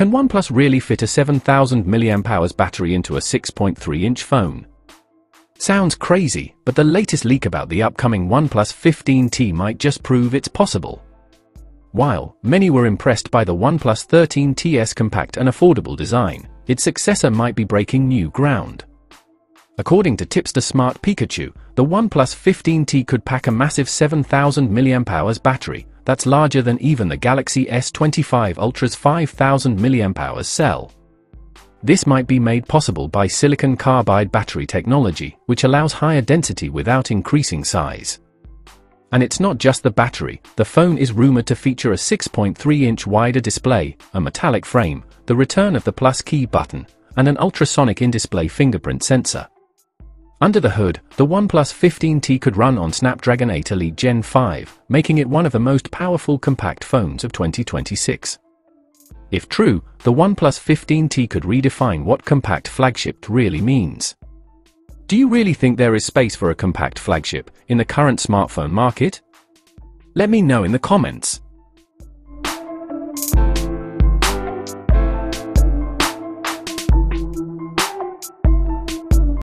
Can OnePlus really fit a 7,000 mAh battery into a 6.3-inch phone? Sounds crazy, but the latest leak about the upcoming OnePlus 15T might just prove it's possible. While many were impressed by the OnePlus 15T's compact and affordable design, its successor might be breaking new ground. According to tipster Smart Pikachu, the OnePlus 15T could pack a massive 7,000 mAh battery, that's larger than even the Galaxy S25 Ultra's 5,000 mAh cell. This might be made possible by silicon carbide battery technology, which allows higher density without increasing size. And it's not just the battery. The phone is rumored to feature a 6.3-inch wider display, a metallic frame, the return of the Plus Key button, and an ultrasonic in-display fingerprint sensor. Under the hood, the OnePlus 15T could run on Snapdragon 8 Elite Gen 5, making it one of the most powerful compact phones of 2026. If true, the OnePlus 15T could redefine what compact flagship really means. Do you really think there is space for a compact flagship in the current smartphone market? Let me know in the comments.